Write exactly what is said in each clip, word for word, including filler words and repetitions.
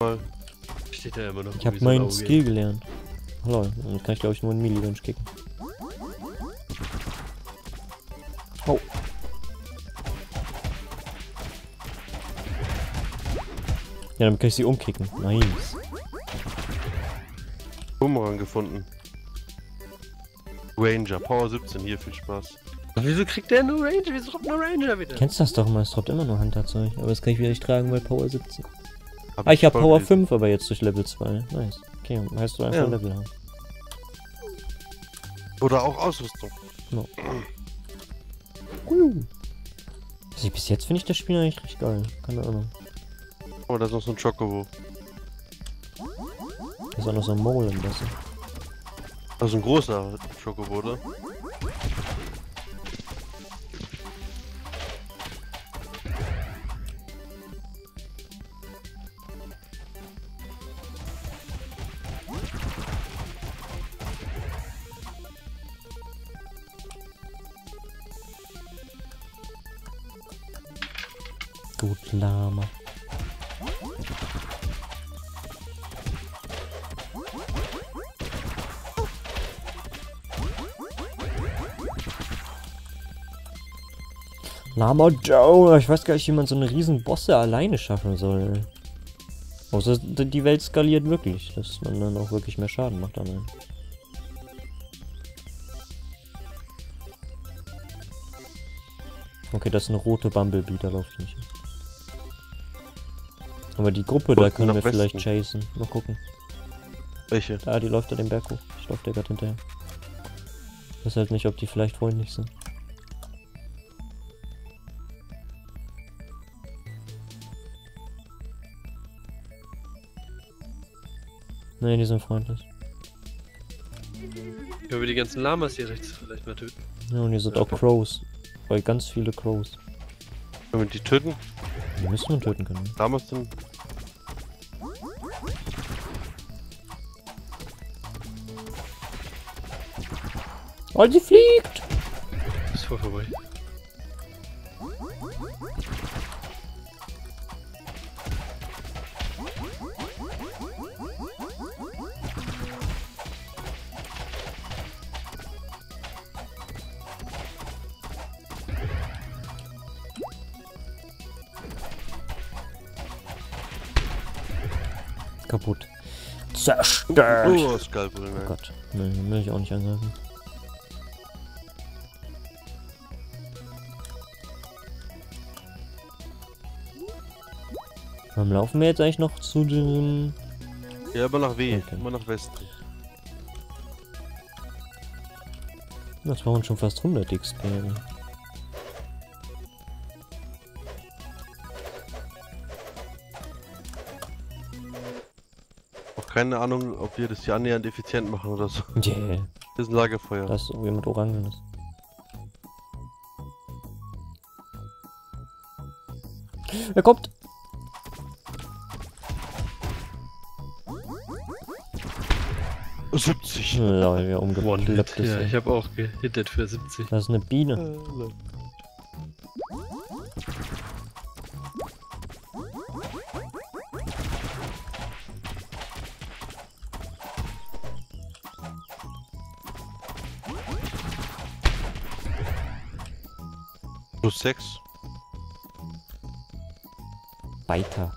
Mal. Steht da immer noch. Ich habe meinen Skill gelernt. Oh, lol, dann kann ich glaube ich nur einen Milli-Wunsch kicken. Oh. Ja, damit kann ich sie umkicken. Nice. Bumerang gefunden. Ranger, Power siebzehn, hier viel Spaß. Aber wieso kriegt der nur Ranger? Wieso droppt nur Ranger wieder? Kennst das doch mal, es droppt immer nur Hunterzeug. Aber das kann ich wieder nicht tragen, weil Power siebzehn. Hab ah, ich hab Power gelesen. fünf, aber jetzt durch Level zwei. Nice. Okay, dann heißt du einfach ja. Level haben. Oder auch Ausrüstung. No. uh. Also bis jetzt finde ich das Spiel eigentlich richtig geil. Keine Ahnung. Oh, da ist noch so ein Chocobo. Da ist auch noch so ein Mole im Wasser. Das ist ein großer Chocobo, oder? Gut, Lama. Lama Joe, ich weiß gar nicht, wie man so eine riesen Bosse alleine schaffen soll. Außer also die Welt skaliert wirklich, dass man dann auch wirklich mehr Schaden macht damit. Okay, das ist eine rote Bumblebee, da läuft nicht. Aber die Gruppe, da können wir vielleicht chasen. Mal gucken. Welche? Ah, die läuft da den Berg hoch. Ich laufe der gerade hinterher. Ich weiß halt nicht, ob die vielleicht freundlich sind. Nein, die sind freundlich. Können wir die ganzen Lamas hier rechts vielleicht mal töten? Ja, und hier sind ja, auch Crows. Weil ganz viele Crows. Können wir die töten? Die müssen wir töten können. Lamas sind... Oh, sie fliegt! Ist voll vorbei. Kaputt. Zerstört! Oh, oh Gott, ne, will ich auch nicht angreifen. Warum laufen wir jetzt eigentlich noch zu dem... Ja, aber nach W, okay. Immer nach Westen. Das waren schon fast hundert X P. Auch keine Ahnung, ob wir das hier annähernd effizient machen oder so. Yeah. Das ist ein Lagerfeuer. Das ist irgendwie mit Orangen. Ist. Er kommt! siebzig. Lol, wir umgeklappt. Ja, ich habe auch gehittet für siebzig. Das ist eine Biene. Plus sechs. Biter.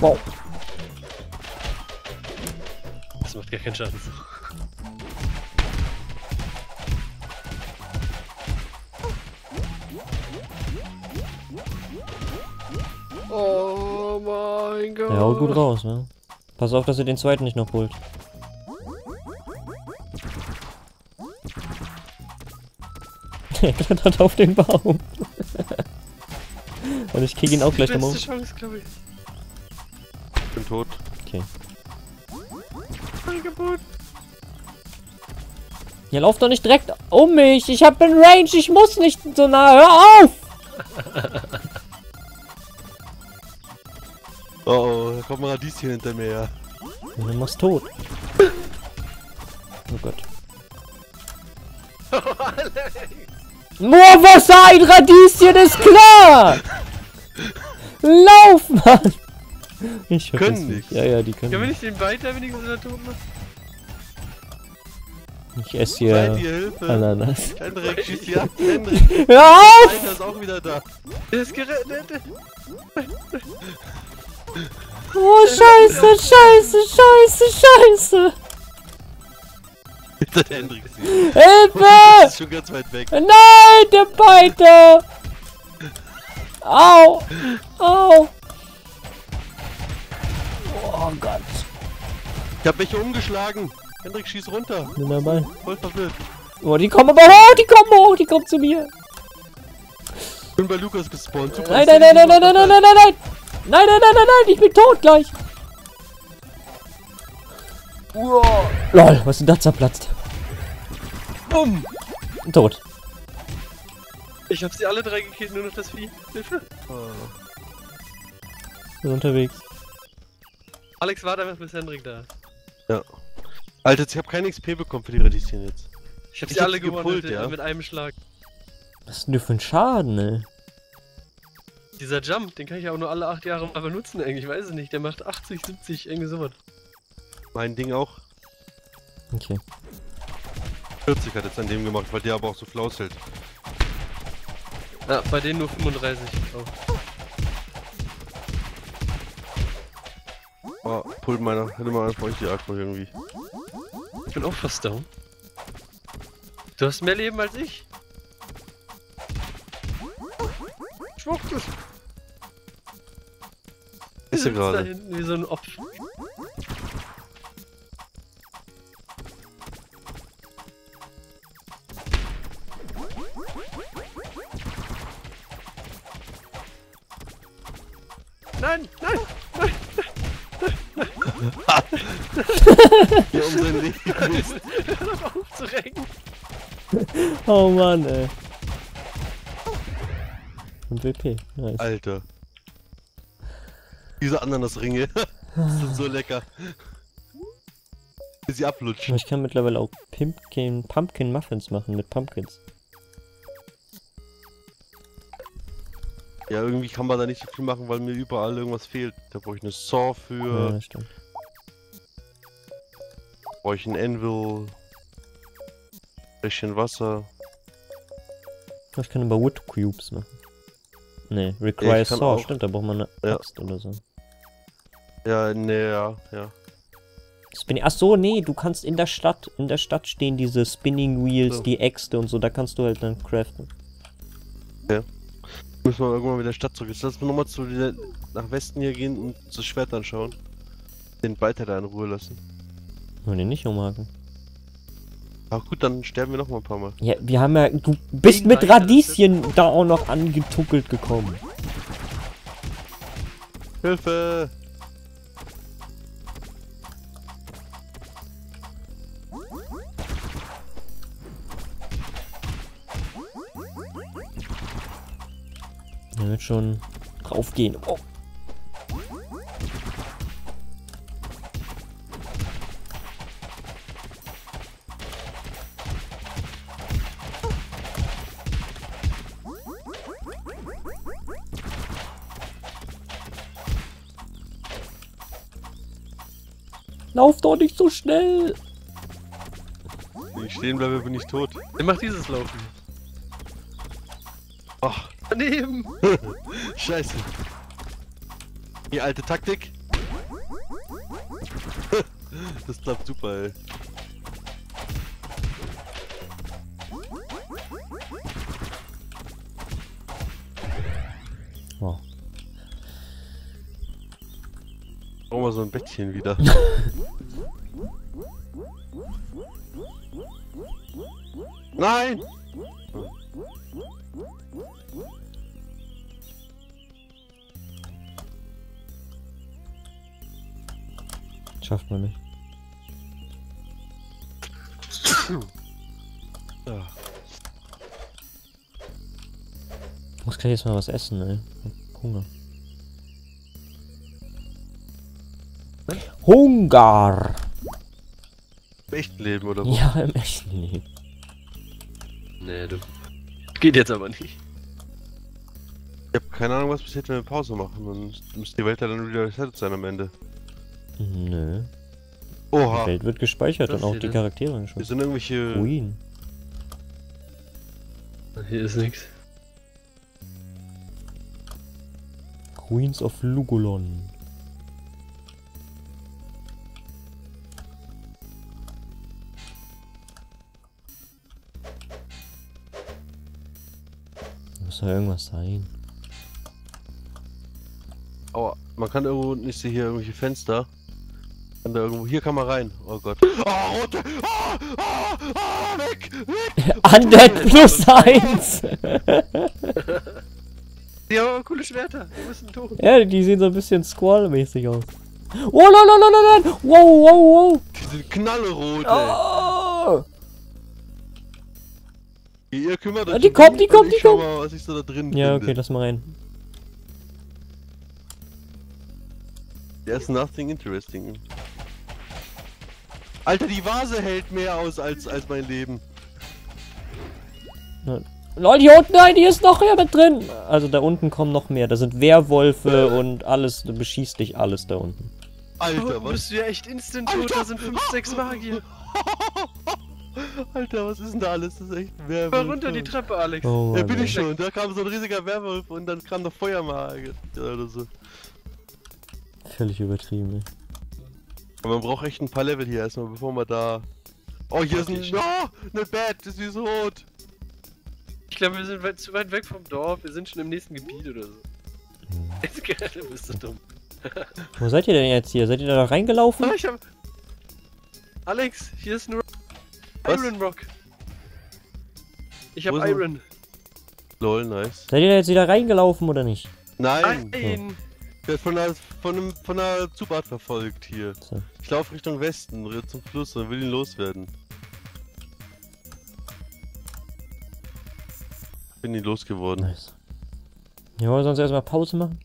Wow. Das macht gar keinen Schaden. Oh mein Gott. Der haut gut raus, ne? Pass auf, dass ihr den zweiten nicht noch holt. Er klettert auf den Baum. Und ich krieg ihn auch gleich nochmal. Das ist die beste Chance, glaube ich. Ich bin tot. Okay. Angebot. Ja, lauf doch nicht direkt um mich. Ich hab einen Range. Ich muss nicht so nah. Hör auf! Oh, oh, da kommt ein Radieschen hinter mir, ja. Und dann machst du tot. Oh Gott. Moorwasser, ein Radieschen ist klar! Lauf, Mann! Ich können nichts. Ja, ja, die können. Können wir nicht den Biter wenigstens unter Toten machen? Ich esse hier Hilfe. Ananas. Hendrik, schieß die ab, Hendrik! Hör auf! Biter ist auch wieder da. Er ist gerettet! Oh, scheiße, scheiße, scheiße, scheiße! Hinter der Hendrik ist hier. Hilfe! Das ist schon ganz weit weg. Nein, der Biter! Au! Au! Oh Gott. Ich hab welche umgeschlagen. Hendrik, schieß runter. Nimm mal Ball. Voll verwirrt. Oh, die kommen aber hoch, die kommen hoch, die kommen zu mir. Ich bin bei Lukas gespawnt. Super, nein, nein, nein, nein, nein, nein, nein, nein, nein, nein. Nein, nein, nein, nein, nein, ich bin tot gleich. Uah. Lol, was ist denn da zerplatzt? Bumm. Tot. Ich hab sie alle drei gekillt, nur noch das Vieh. Hilfe. Ich bin unterwegs. Alex, warte einfach bis Hendrik da. Ja. Alter, ich hab kein X P bekommen für die Radieschen jetzt. Ich hab sie alle gepult, ja? Mit einem Schlag. Was ist denn für ein Schaden, ey? Dieser Jump, den kann ich ja auch nur alle acht Jahre mal benutzen, eigentlich. Ich weiß es nicht. Der macht achtzig, siebzig, irgendwie sowas. Mein Ding auch. Okay. vierzig hat jetzt an dem gemacht, weil der aber auch so flauselt. Ja, bei denen nur fünfunddreißig. Oh. Oh, Pult meiner. Hätte mal Angst, brauche ich die Akku irgendwie. Ich bin auch fast down. Du hast mehr Leben als ich. Schwuchtel. Ist er gerade? Da hinten wie so ein Opfer. Nein, nein, nein. Hier um seinen Weg gewesen. Hör doch auf zu recken. Oh Mann, ey. Und W P. Nice. Alter. Diese Ananasringe sind so lecker. Sie ablutschen. Ich kann mittlerweile auch Pumpkin, Pumpkin Muffins machen mit Pumpkins. Ja, irgendwie kann man da nicht so viel machen, weil mir überall irgendwas fehlt. Da brauche ich eine Saw für. Ja, stimmt. Brauche ich ein Anvil, bisschen Wasser. Ich kann aber Wood Cubes machen. Ne, Require ja, Saw, stimmt, da braucht man eine ja. Axt oder so. Ja, ne, ja, ja. Spin Ach so, nee, du kannst in der Stadt, in der Stadt stehen diese Spinning Wheels, so. Die Äxte und so, da kannst du halt dann craften. Ja. Müssen wir irgendwann mit der Stadt zurück. Jetzt lass uns nochmal zu der, nach Westen hier gehen und das Schwert anschauen. Den Biter da in Ruhe lassen. Wollen wir den nicht umhaken? Ach gut, dann sterben wir noch mal ein paar Mal. Ja, wir haben ja... Du bist den mit Radieschen da auch noch angetuckelt gekommen. Hilfe! Der wird schon draufgehen. Oh. Lauf doch nicht so schnell! Wenn ich stehen bleibe, bin ich tot. Dann mach dieses Laufen. Ach. Daneben! Scheiße. Die alte Taktik. Das klappt super, ey. Oh. Brauchen wir so ein Bettchen wieder. Nein! Hm. Schafft man nicht. Ja. Ich muss gleich jetzt mal was essen, ey. Hunger. Hunger! Im echten Leben, oder was? Ja, im echten Leben. Nee, du. Geht jetzt aber nicht. Ich hab keine Ahnung, was passiert, wenn wir Pause machen. Dann müsste die Welt ja dann wieder resettet sein am Ende. Nö. Oha. Die Welt wird gespeichert und auch die Charaktere sind schon. Hier sind irgendwelche Ruinen. Hier ist nichts. Queens of Lugolon. Muss da irgendwas sein. Aua, man kann irgendwo nicht sehen, hier irgendwelche Fenster. Kann da irgendwo, hier kann man rein. Oh Gott. Oh, rote! Oh, oh, oh, weg! Weg! Undead plus eins! Die haben aber coole Schwerter, wir müssen tot. Ja, die sehen so ein bisschen Squall-mäßig aus. Oh, nein, nein, nein, nein! Wow, wow, wow! Die sind knallrot, oh. Ey! Ihr kümmert euch. Die kommt, die kommt, die kommt! Was ich so da drin ja, finde. Okay, lass mal rein. There's nothing interesting. Alter, die Vase hält mehr aus als, als mein Leben. Nein. Lol, hier unten, nein, hier ist noch mehr mit drin. Also da unten kommen noch mehr. Da sind Werwölfe äh. und alles. Du beschießt dich alles da unten. Alter, was? Bist du ja echt instant tot? Da sind fünf, sechs Magier. Alter, was ist denn da alles? Das ist echt ein Werwolf. War runter die Treppe, Alex. Oh, Mann, ja, bin ich schon. Da kam so ein riesiger Werwolf und dann kam noch Feuermagier oder so. Völlig übertrieben, ey. Aber man braucht echt ein paar Level hier erstmal, bevor man da... Oh, hier ist ein... Oh, eine Bett, ist wie so rot. Ich glaube, wir sind weit, zu weit weg vom Dorf, wir sind schon im nächsten Gebiet oder so. Jetzt gerade bist du dumm. Wo seid ihr denn jetzt hier? Seid ihr da reingelaufen? Oh, ich hab... Alex, hier ist ein Iron Rock. Ich hab Iron. Lol, nice. Seid ihr da jetzt wieder reingelaufen oder nicht? Nein! Nein! Ich werd von einer, von einem, von einer Zubat verfolgt hier. So. Ich laufe Richtung Westen, zum Fluss und will ihn loswerden. Bin die losgeworden. Nice. Ja, wollen wir sonst erstmal Pause machen?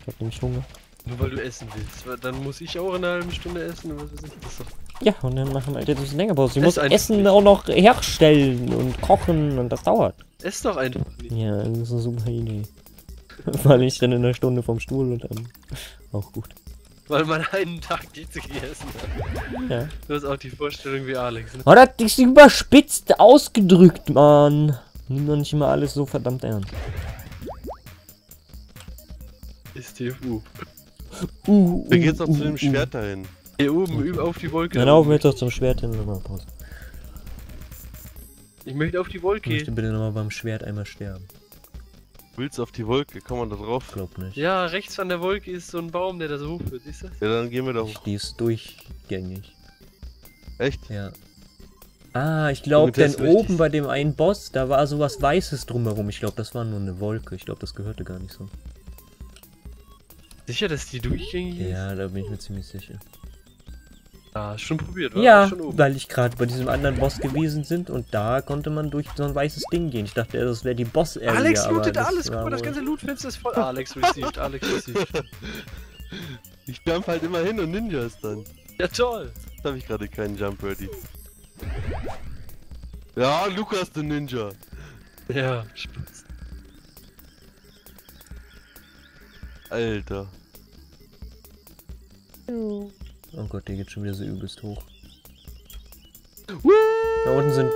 Ich hab nämlich Hunger. Nur weil du essen willst, dann muss ich auch in einer halben Stunde essen. Was weiß ich, das doch. Ja, und dann machen wir halt jetzt ein bisschen länger Pause. Ich muss Essen auch noch herstellen und kochen und das dauert. Ess doch einfach nicht. Ja, das ist eine super Idee. Weil ich dann in einer Stunde vom Stuhl und dann auch gut. Weil man einen Tag nichts gegessen hat. Ja. Du hast auch die Vorstellung wie Alex. Ne? Oh, das ist überspitzt ausgedrückt, Mann. Nimm doch nicht immer alles so verdammt ernst. Ist die E U. Uh, da geht's doch uh, zu dem uh, Schwert uh. dahin. Hier oben, über auf die Wolke. Dann laufen wir doch zum Schwert hin. Nochmal Pause. Ich möchte auf die Wolke. Ich möchte bitte nochmal beim Schwert einmal sterben. Willst auf die Wolke? Kann man da drauf? Ich glaub nicht. Ja, rechts von der Wolke ist so ein Baum, der da so hoch wird. Siehst du? Ja, dann gehen wir da hoch. Die ist durchgängig. Echt? Ja. Ah, ich glaube, denn oben bei dem einen Boss, da war sowas Weißes drumherum. Ich glaube, das war nur eine Wolke. Ich glaube, das gehörte gar nicht so. Sicher, dass die durchgängig ist? Ja, da bin ich mir ziemlich sicher. Ah, schon probiert, oder? Ja, schon weil ich gerade bei diesem anderen Boss gewesen sind und da konnte man durch so ein weißes Ding gehen. Ich dachte, das wäre die Boss-Area. Alex lootet alles. Guck mal, das ganze Lootfenster ist voll. Alex received, Alex received. Ich jump halt immer hin und Ninja ist dann. Ja, toll. Jetzt habe ich gerade keinen Jump ready. Ja, Lukas der Ninja. Ja, Spaß. Alter. Oh Gott, der geht schon wieder so übelst hoch. Da unten sind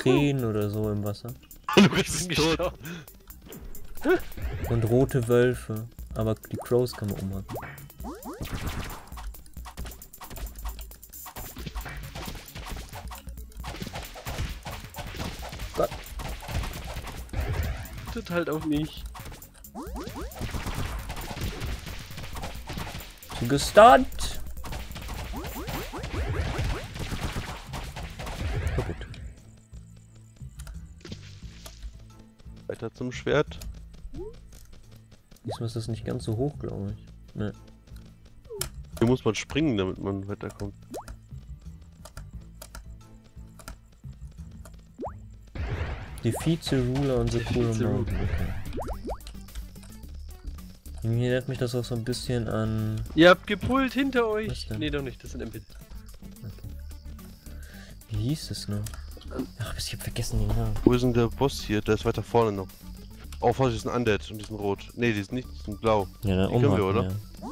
Krähen oder so im Wasser. Lukas ist tot. Und rote Wölfe. Aber die Crows kann man umhacken. Halt auch nicht. Gestunt! So gut. Weiter zum Schwert. Diesmal ist das nicht ganz so hoch, glaube ich. Ne. Hier muss man springen, damit man weiterkommt. Defeat the Ruler und the Cooler Mountain. Okay. Mir erinnert mich das auch so ein bisschen an... Ihr habt gepult hinter euch! Ne, doch nicht, das sind M P C. Okay. Wie hieß es noch? Ach, ich hab vergessen den Namen. Wo ist denn der Boss hier? Der ist weiter vorne noch. Oh, Vorsicht, ist ein Undead und die sind rot. Ne, die sind nicht, die sind blau. Ja, die können wir, oder? Ja.